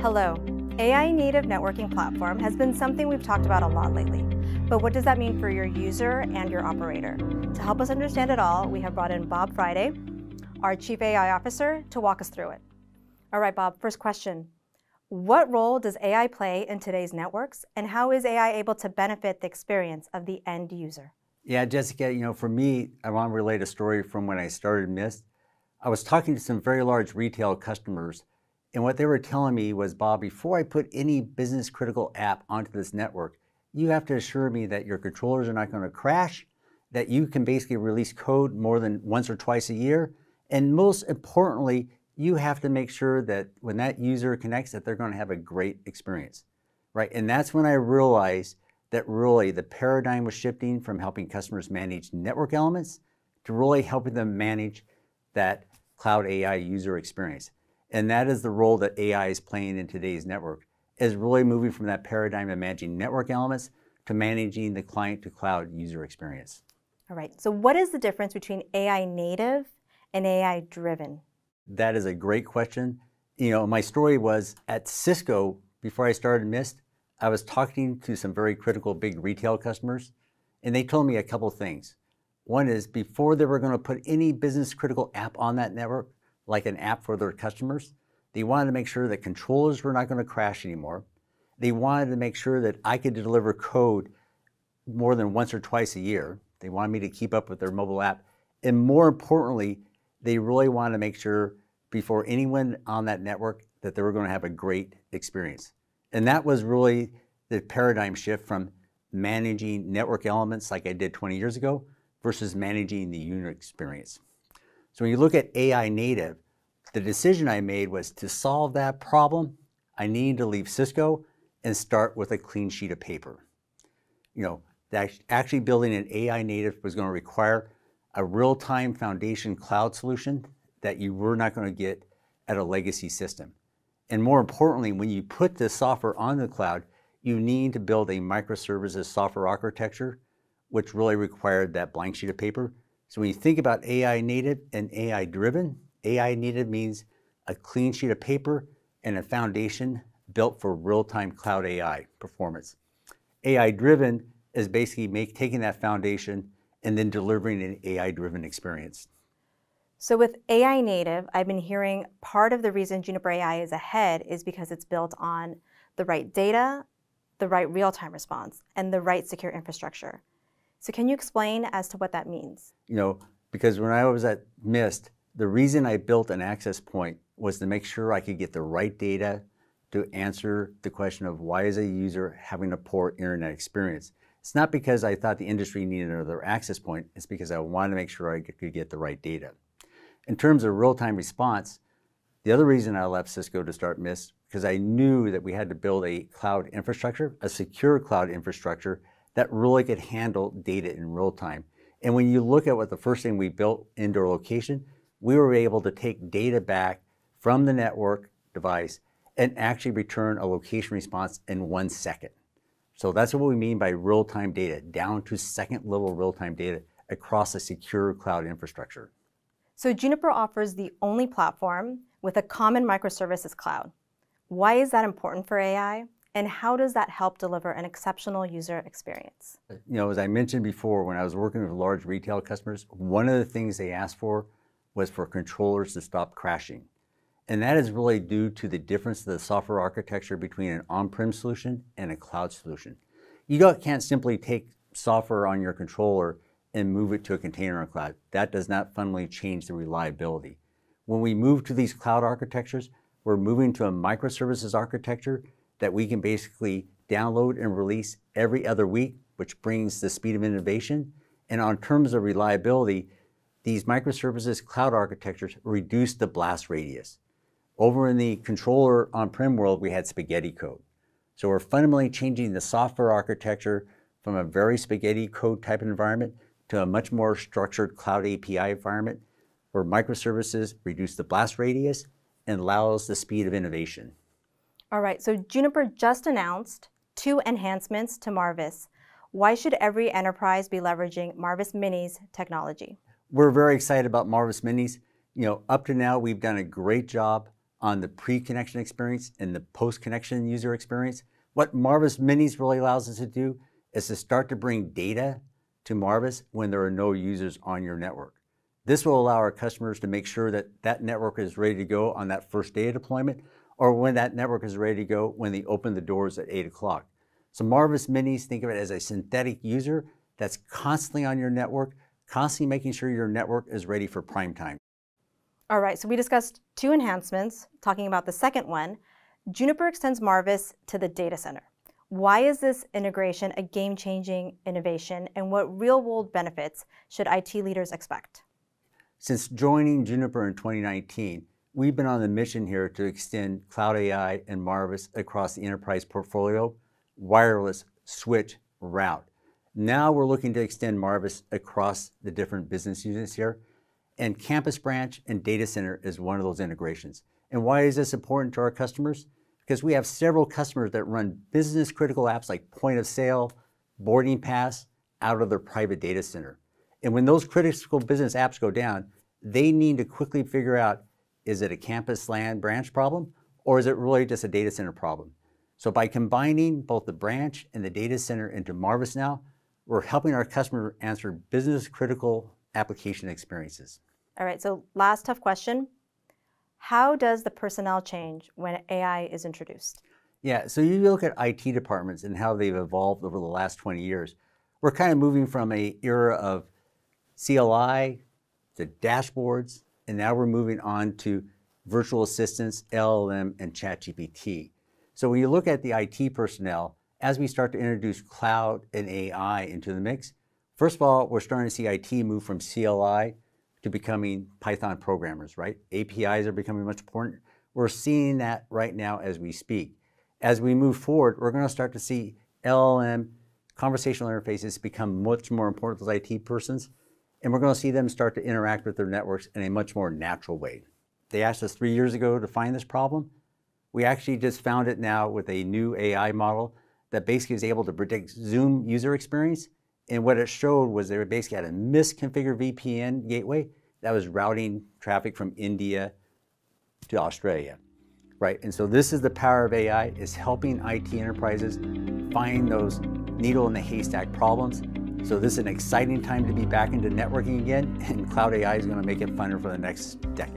Hello. AI-native networking platform has been something we've talked about a lot lately. But what does that mean for your user and your operator? To help us understand it all, we have brought in Bob Friday, our Chief AI Officer, to walk us through it. All right, Bob, first question. What role does AI play in today's networks, and how is AI able to benefit the experience of the end user? Yeah, Jessica, you know, for me, I want to relate a story from when I started Mist. I was talking to some very large retail customers, and what they were telling me was, Bob, before I put any business critical app onto this network, you have to assure me that your controllers are not going to crash, that you can basically release code more than once or twice a year, and most importantly, you have to make sure that when that user connects that they're going to have a great experience, right? And that's when I realized that really the paradigm was shifting from helping customers manage network elements to really helping them manage that cloud AI user experience. And that is the role that AI is playing in today's network, is really moving from that paradigm of managing network elements to managing the client to cloud user experience. All right, so what is the difference between AI native and AI driven? That is a great question. You know, my story was at Cisco, before I started Mist, I was talking to some very critical big retail customers, and they told me a couple things. One is, before they were going to put any business critical app on that network, like an app for their customers, they wanted to make sure that controllers were not going to crash anymore. They wanted to make sure that I could deliver code more than once or twice a year. They wanted me to keep up with their mobile app. And more importantly, they really wanted to make sure before anyone on that network that they were going to have a great experience. And that was really the paradigm shift from managing network elements like I did 20 years ago versus managing the user experience. So when you look at AI native, the decision I made was, to solve that problem, I needed to leave Cisco and start with a clean sheet of paper. You know, that actually building an AI native was going to require a real-time foundation cloud solution that you were not going to get at a legacy system. And more importantly, when you put this software on the cloud, you need to build a microservices software architecture, which really required that blank sheet of paper. So when you think about AI native and AI driven, AI native means a clean sheet of paper and a foundation built for real-time cloud AI performance. AI driven is basically taking that foundation and then delivering an AI driven experience. So with AI native, I've been hearing part of the reason Juniper AI is ahead is because it's built on the right data, the right real-time response, and the right secure infrastructure. So can you explain as to what that means? You know, because when I was at Mist, the reason I built an access point was to make sure I could get the right data to answer the question of, why is a user having a poor internet experience? It's not because I thought the industry needed another access point, it's because I wanted to make sure I could get the right data. In terms of real-time response, the other reason I left Cisco to start Mist, because I knew that we had to build a cloud infrastructure, a secure cloud infrastructure, that really could handle data in real time. And when you look at what the first thing we built into our location, we were able to take data back from the network device and actually return a location response in 1 second. So that's what we mean by real-time data, down to second level real-time data across a secure cloud infrastructure. So Juniper offers the only platform with a common microservices cloud. Why is that important for AI? And how does that help deliver an exceptional user experience? You know, as I mentioned before, when I was working with large retail customers, one of the things they asked for was for controllers to stop crashing. And that is really due to the difference of the software architecture between an on-prem solution and a cloud solution. You can't simply take software on your controller and move it to a container on cloud. That does not fundamentally change the reliability. When we move to these cloud architectures, we're moving to a microservices architecture that we can basically download and release every other week, which brings the speed of innovation. And on terms of reliability, these microservices cloud architectures reduce the blast radius. Over in the controller on-prem world, we had spaghetti code. So we're fundamentally changing the software architecture from a very spaghetti code type environment to a much more structured cloud API environment, where microservices reduce the blast radius and allows the speed of innovation. All right, so Juniper just announced 2 enhancements to Marvis. Why should every enterprise be leveraging Marvis Minis technology? We're very excited about Marvis Minis. You know, up to now, we've done a great job on the pre-connection experience and the post-connection user experience. What Marvis Minis really allows us to do is to start to bring data to Marvis when there are no users on your network. This will allow our customers to make sure that that network is ready to go on that first day of deployment, or when that network is ready to go when they open the doors at 8 o'clock. So Marvis Minis, think of it as a synthetic user that's constantly on your network, constantly making sure your network is ready for prime time. All right, so we discussed two enhancements. Talking about the second one, Juniper extends Marvis to the data center. Why is this integration a game-changing innovation, and what real-world benefits should IT leaders expect? Since joining Juniper in 2019, we've been on the mission here to extend cloud AI and Marvis across the enterprise portfolio, wireless, switch, route. Now we're looking to extend Marvis across the different business units here. And campus branch and data center is one of those integrations. And why is this important to our customers? Because we have several customers that run business critical apps like Point of Sale, Boarding Pass, out of their private data center. And when those critical business apps go down, they need to quickly figure out, is it a campus LAN branch problem, or is it really just a data center problem? So by combining both the branch and the data center into Marvis now, we're helping our customers answer business critical application experiences. All right, so last tough question. How does the personnel change when AI is introduced? Yeah, so you look at IT departments and how they've evolved over the last 20 years. We're kind of moving from an era of CLI to dashboards, and now we're moving on to virtual assistants, LLM, and ChatGPT. So when you look at the IT personnel, as we start to introduce cloud and AI into the mix, first of all, we're starting to see IT move from CLI to becoming Python programmers, right? APIs are becoming much important. We're seeing that right now as we speak. As we move forward, we're going to start to see LLM, conversational interfaces, become much more important to those IT persons, and we're going to see them start to interact with their networks in a much more natural way. They asked us 3 years ago to find this problem. We actually just found it now with a new AI model that basically is able to predict Zoom user experience. And what it showed was they basically had a misconfigured VPN gateway that was routing traffic from India to Australia, right? And so this is the power of AI, is helping IT enterprises find those needle in the haystack problems. So this is an exciting time to be back into networking again, and cloud AI is going to make it funner for the next decade.